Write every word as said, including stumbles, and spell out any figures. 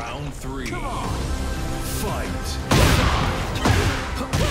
Round three. Come on. Fight.